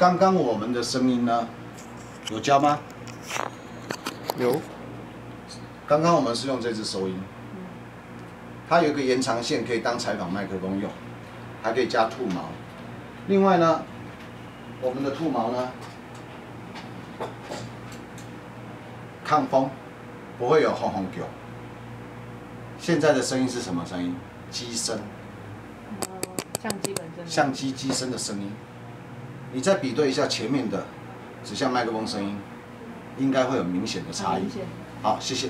刚刚我们的声音呢，有教吗？有。刚刚我们是用这支收音，它有一个延长线，可以当采访麦克风用，还可以加兔毛。另外呢，我们的兔毛呢，抗风，不会有轰轰叫。现在的声音是什么声音？机声。 相机机身的声音，你再比对一下前面的指向麦克风声音，应该会有明显的差异。好，谢谢。